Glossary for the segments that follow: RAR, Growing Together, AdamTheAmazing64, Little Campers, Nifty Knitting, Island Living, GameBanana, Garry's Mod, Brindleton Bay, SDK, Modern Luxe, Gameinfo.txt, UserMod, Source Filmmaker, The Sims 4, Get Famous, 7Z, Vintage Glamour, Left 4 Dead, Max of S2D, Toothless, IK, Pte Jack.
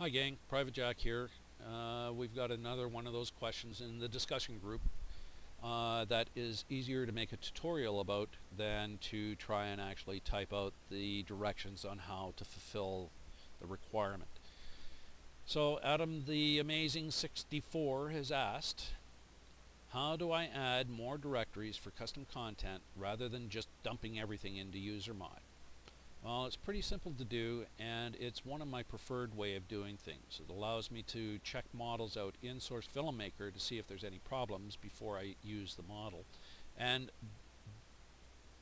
Hi gang, Pte Jack here. We've got another one of those questions in the discussion group that is easier to make a tutorial about than to try and actually type out the directions on how to fulfill the requirement. So AdamTheAmazing64 has asked, how do I add more directories for custom content rather than just dumping everything into UserMod? Well, it's pretty simple to do, and it's one of my preferred way of doing things. It allows me to check models out in Source Filmmaker to see if there's any problems before I use the model, and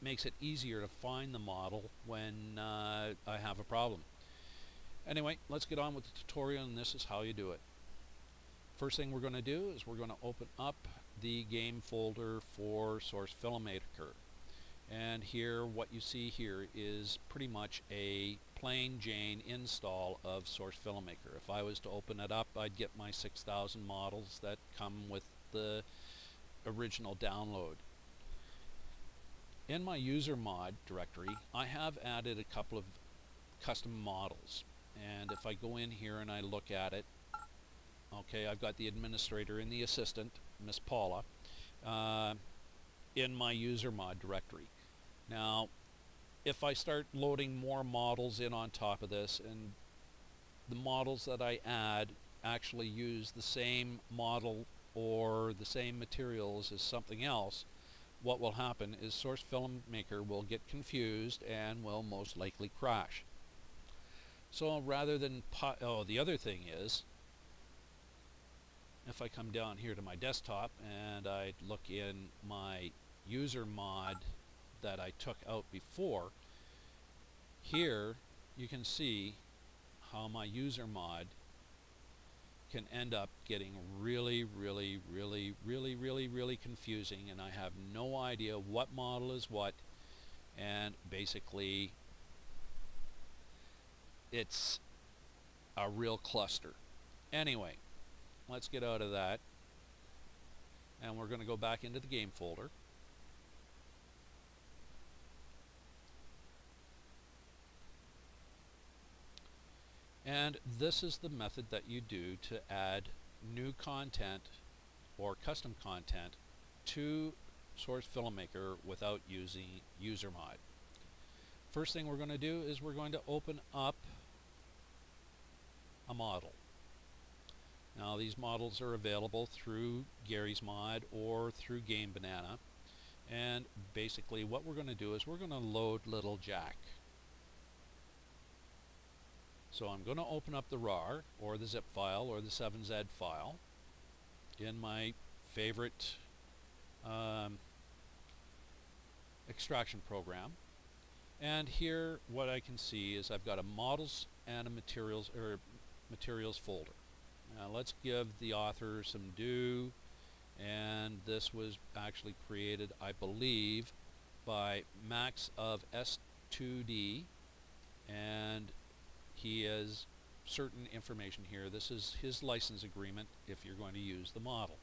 makes it easier to find the model when I have a problem. Anyway, let's get on with the tutorial, and this is how you do it. First thing we're going to do is we're going to open up the game folder for Source Filmmaker. And here, what you see here is pretty much a plain Jane install of Source Filmmaker. If I was to open it up, I'd get my 6,000 models that come with the original download. In my UserMod directory, I have added a couple of custom models. And if I go in here and I look at it, okay, I've got the administrator and the assistant, Miss Paula, in my UserMod directory. Now, if I start loading more models in on top of this, and the models that I add actually use the same model or the same materials as something else, what will happen is Source Filmmaker will get confused and will most likely crash. So rather than... the other thing is, if I come down here to my desktop and I look in my UserMod that I took out before, here you can see how my UserMod can end up getting really confusing, and I have no idea what model is what, and basically it's a real cluster. Anyway, let's get out of that, and we're going to go back into the game folder. And this is the method that you do to add new content or custom content to Source Filmmaker without using UserMod. First thing we're going to do is we're going to open up a model. Now, these models are available through Garry's Mod or through GameBanana, and basically what we're going to do is we're going to load little Jack. So I'm going to open up the RAR or the zip file or the 7Z file in my favorite extraction program, and here what I can see is I've got a models and a materials folder. Now let's give the author some due, and this was actually created, I believe, by Max of S2D, and he has certain information here. This is his license agreement if you're going to use the model.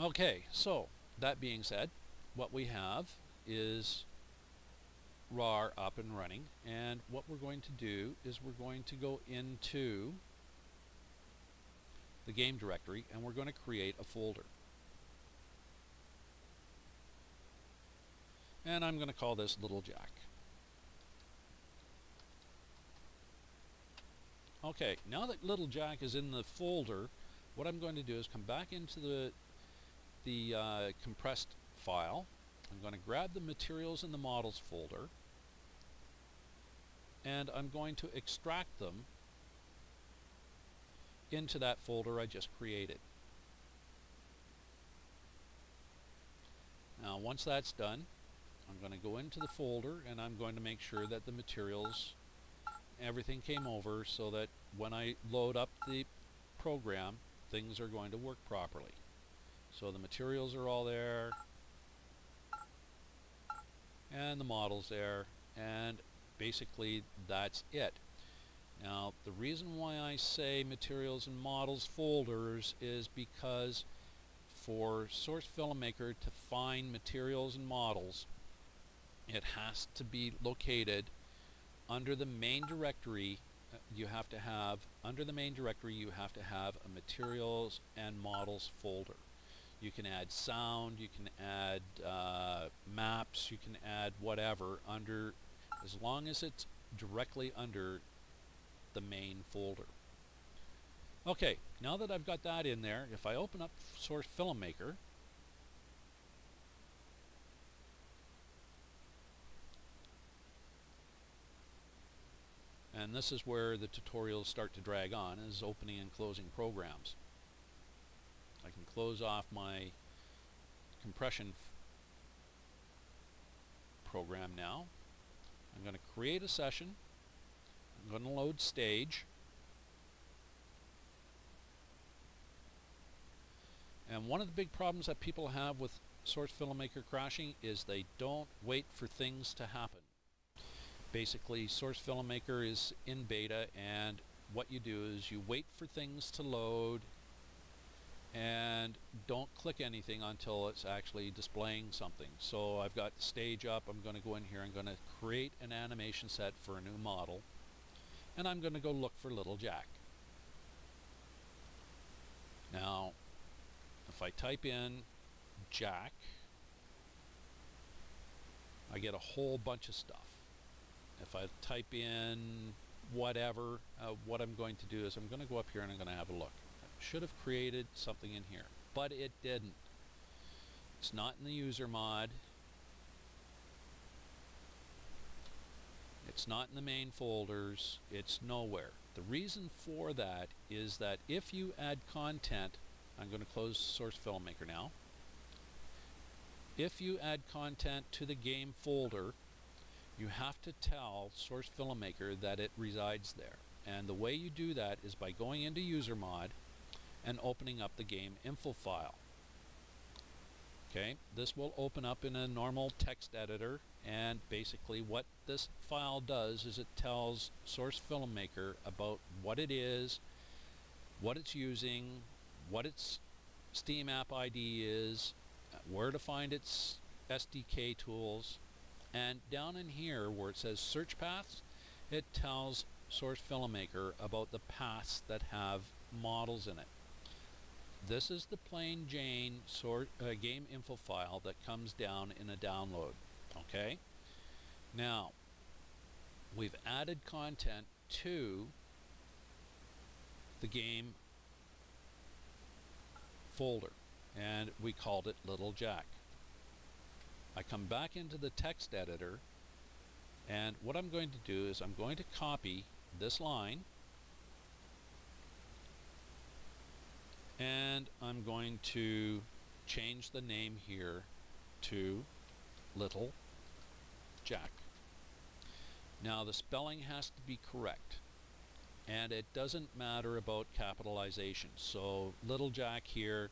Okay, so that being said, what we have is RAR up and running, and what we're going to do is we're going to go into the game directory and we're going to create a folder, and I'm going to call this Little Jack. Okay, now that Little Jack is in the folder, what I'm going to do is come back into the compressed file. I'm going to grab the materials and the models folder, and I'm going to extract them into that folder I just created. Now once that's done, I'm going to go into the folder and I'm going to make sure that the materials, everything came over, so that when I load up the program, things are going to work properly. So the materials are all there, and the models there, and basically that's it. Now the reason why I say materials and models folders is because for Source Filmmaker to find materials and models, it has to be located under the main directory, you have to have, under the main directory, you have to have a materials and models folder. You can add sound, you can add maps, you can add whatever under, as long as it's directly under the main folder. Okay, now that I've got that in there, if I open up Source Filmmaker, and this is where the tutorials start to drag on, is opening and closing programs. I can close off my compression program now. I'm going to create a session. I'm going to load stage. And one of the big problems that people have with Source Filmmaker crashing is they don't wait for things to happen. Basically, Source Filmmaker is in beta, and what you do is you wait for things to load and don't click anything until it's actually displaying something. So I've got the stage up. I'm going to go in here. I'm going to create an animation set for a new model, and I'm going to go look for Little Jack. Now, if I type in Jack, I get a whole bunch of stuff. If I type in whatever, what I'm going to do is I'm going to go up here and I'm going to have a look. Should have created something in here, but it didn't. It's not in the user mod. It's not in the main folders. It's nowhere. The reason for that is that if you add content, I'm going to close Source Filmmaker now. If you add content to the game folder, you have to tell Source Filmmaker that it resides there. And the way you do that is by going into UserMod and opening up the game info file. Okay, this will open up in a normal text editor, and basically what this file does is it tells Source Filmmaker about what it is, what it's using, what its Steam app ID is, where to find its SDK tools, and down in here where it says search paths, it tells Source Filmmaker about the paths that have models in it. This is the plain Jane game info file that comes down in a download. Okay, now we've added content to the game folder, and we called it Little Jack. I come back into the text editor, and what I'm going to do is I'm going to copy this line, and I'm going to change the name here to Little Jack. Now the spelling has to be correct, and it doesn't matter about capitalization. So Little Jack here,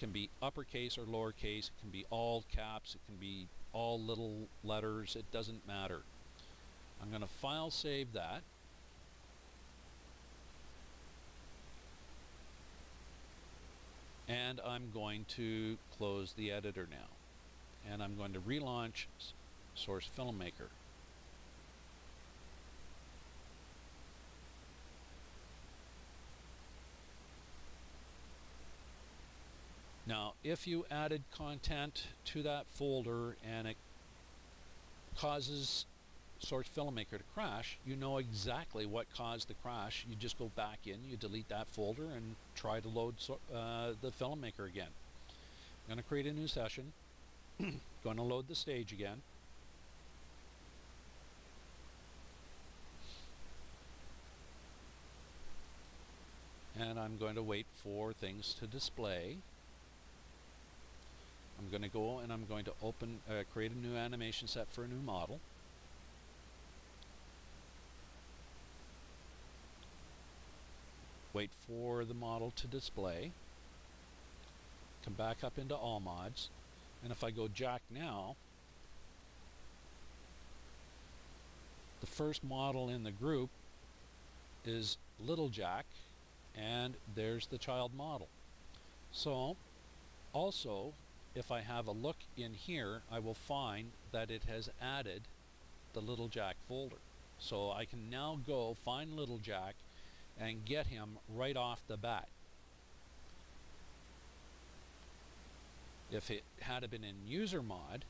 can be uppercase or lowercase, it can be all caps, it can be all little letters, it doesn't matter. I'm going to file save that. And I'm going to close the editor now. And I'm going to relaunch Source Filmmaker. Now, if you added content to that folder and it causes Source Filmmaker to crash, you know exactly what caused the crash. You just go back in, you delete that folder, and try to load the Filmmaker again. I'm going to create a new session. Going to load the stage again. And I'm going to wait for things to display. I'm going to go and I'm going to open, create a new animation set for a new model. Wait for the model to display. Come back up into all mods. And if I go Jack now, the first model in the group is Little Jack, and there's the child model. So, also, if I have a look in here, I will find that it has added the Little Jack folder. So I can now go find Little Jack and get him right off the bat. If it had been in UserMod,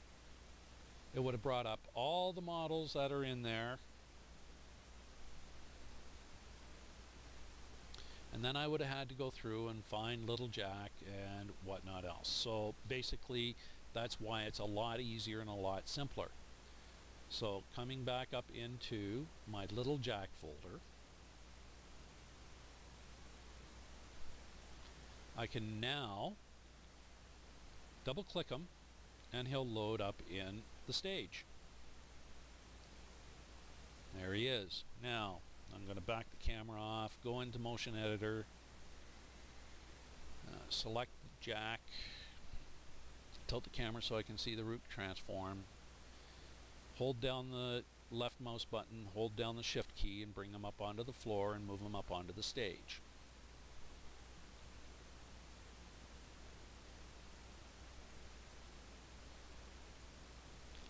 it would have brought up all the models that are in there, and then I would have had to go through and find Little Jack and whatnot else. So basically that's why it's a lot easier and a lot simpler. So coming back up into my Little Jack folder, I can now double click him and he'll load up in the stage. There he is. Now I'm going to back the camera off, go into motion editor, select Jack, tilt the camera so I can see the root transform, hold down the left mouse button, hold down the shift key and bring them up onto the floor and move them up onto the stage.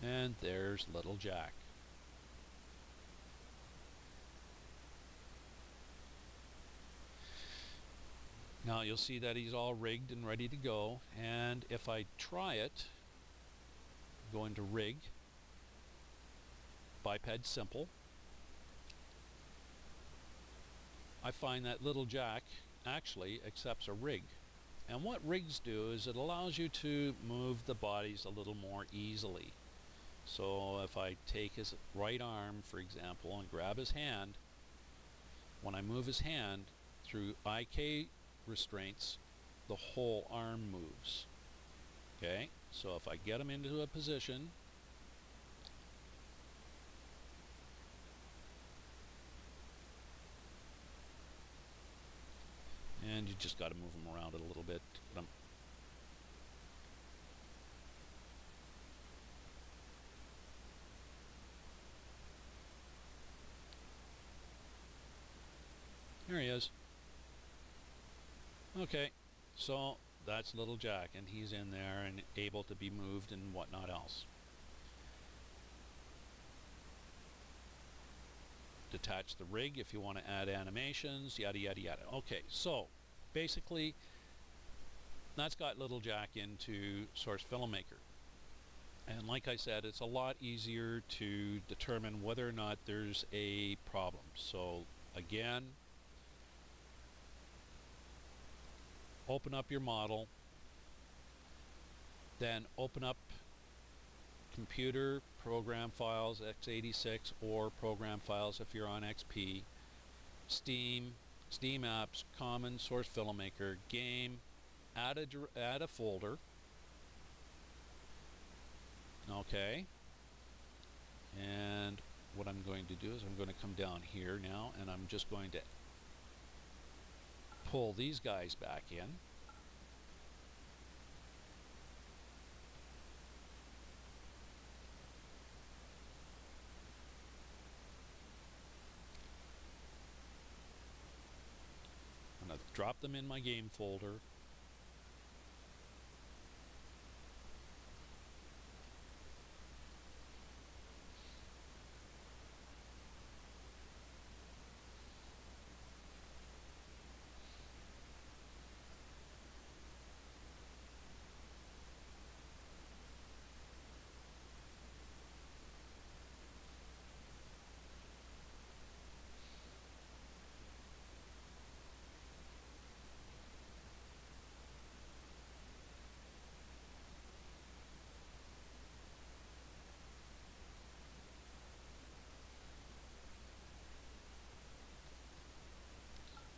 And there's Little Jack. Now you'll see that he's all rigged and ready to go, and if I try it, go into Rig, Biped Simple, I find that Little Jack actually accepts a rig. And what rigs do is it allows you to move the bodies a little more easily. So if I take his right arm, for example, and grab his hand, when I move his hand through IK restraints, the whole arm moves. Okay, so if I get him into a position, and you just got to move him around it a little bit to get him. There he is. Okay, so that's Little Jack, and he's in there and able to be moved and whatnot else. Detach the rig if you want to add animations, yada yada yada. Okay, so basically that's got Little Jack into Source Filmmaker. And like I said, it's a lot easier to determine whether or not there's a problem. So again, open up your model, then open up computer program files x86 or program files if you're on XP, Steam, Steam Apps, Common, Source Filmmaker, Game, add a folder, okay, and what I'm going to do is I'm going to come down here now and I'm just going to pull these guys back in. I'm going to drop them in my game folder.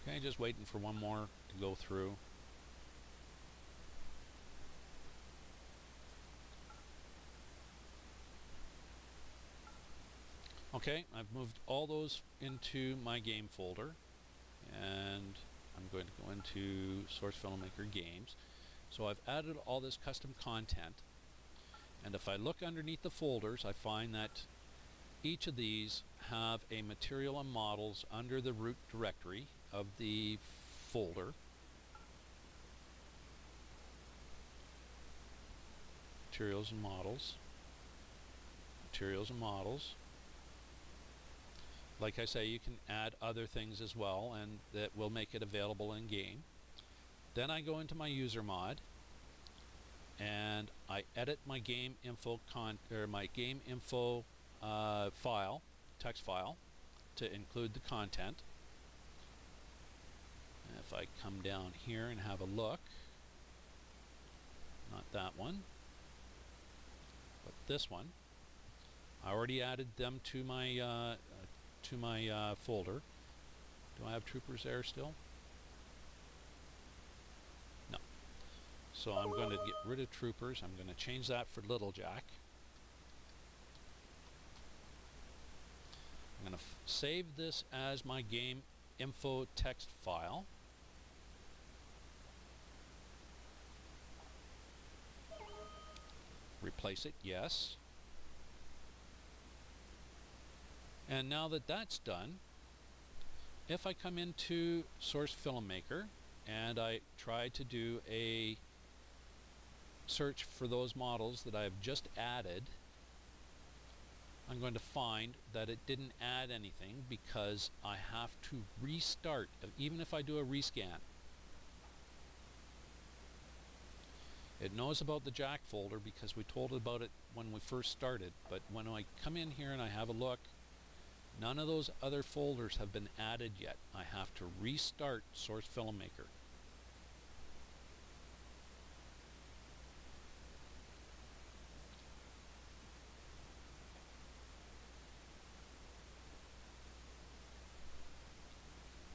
Okay, just waiting for one more to go through. Okay, I've moved all those into my game folder, and I'm going to go into Source Filmmaker Games. So I've added all this custom content, and if I look underneath the folders, I find that each of these have a material and models under the root directory of the folder. Materials and models. Materials and models. like I say, you can add other things as well, and that will make it available in game. Then I go into my user mod and I edit my game info file, text file, to include the content. And if I come down here and have a look, not that one, but this one, I already added them to my folder. Do I have troopers there still? No. So I'm going to get rid of troopers. I'm going to change that for Little Jack. I'm going to save this as my game info text file. Replace it, yes. And now that that's done, if I come into Source Filmmaker and I try to do a search for those models that I've just added, I'm going to find that it didn't add anything because I have to restart, even if I do a rescan. It knows about the Jack folder because we told it about it when we first started, but when I come in here and I have a look, none of those other folders have been added yet. I have to restart Source Filmmaker.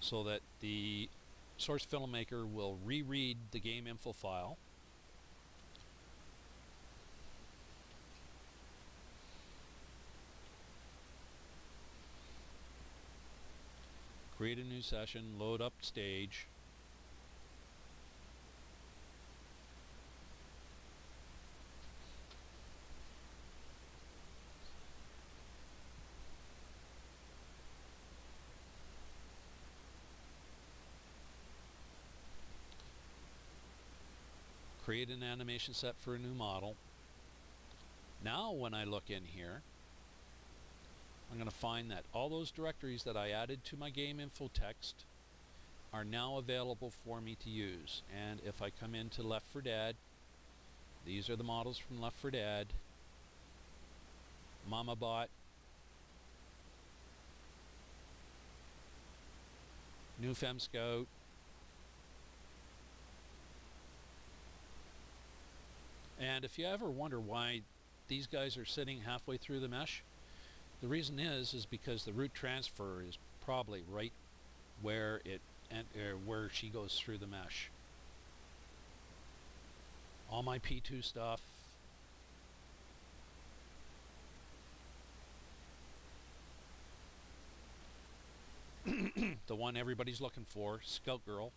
So that the Source Filmmaker will reread the game info file. Create a new session, load up stage. Create an animation set for a new model. Now when I look in here, I'm going to find that all those directories that I added to my game info text are now available for me to use. And if I come into Left 4 Dead, these are the models from Left 4 Dead, Mama Bot, New Femme Scout, and if you ever wonder why these guys are sitting halfway through the mesh, the reason is because the root transfer is probably right where it where she goes through the mesh. All my P2 stuff. The one everybody's looking for, Scout Girl.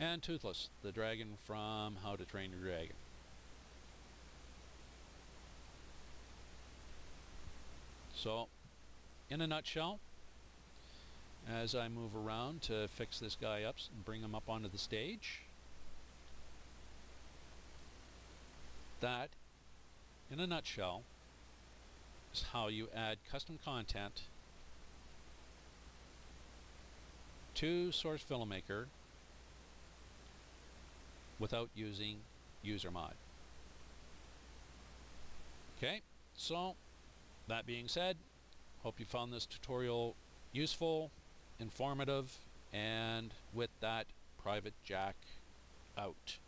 And Toothless, the dragon from How to Train Your Dragon. So, in a nutshell, as I move around to fix this guy up and bring him up onto the stage, that, in a nutshell, is how you add custom content to Source Filmmaker without using UserMod. Okay, so that being said, hope you found this tutorial useful, informative, and with that, Pte Jack out.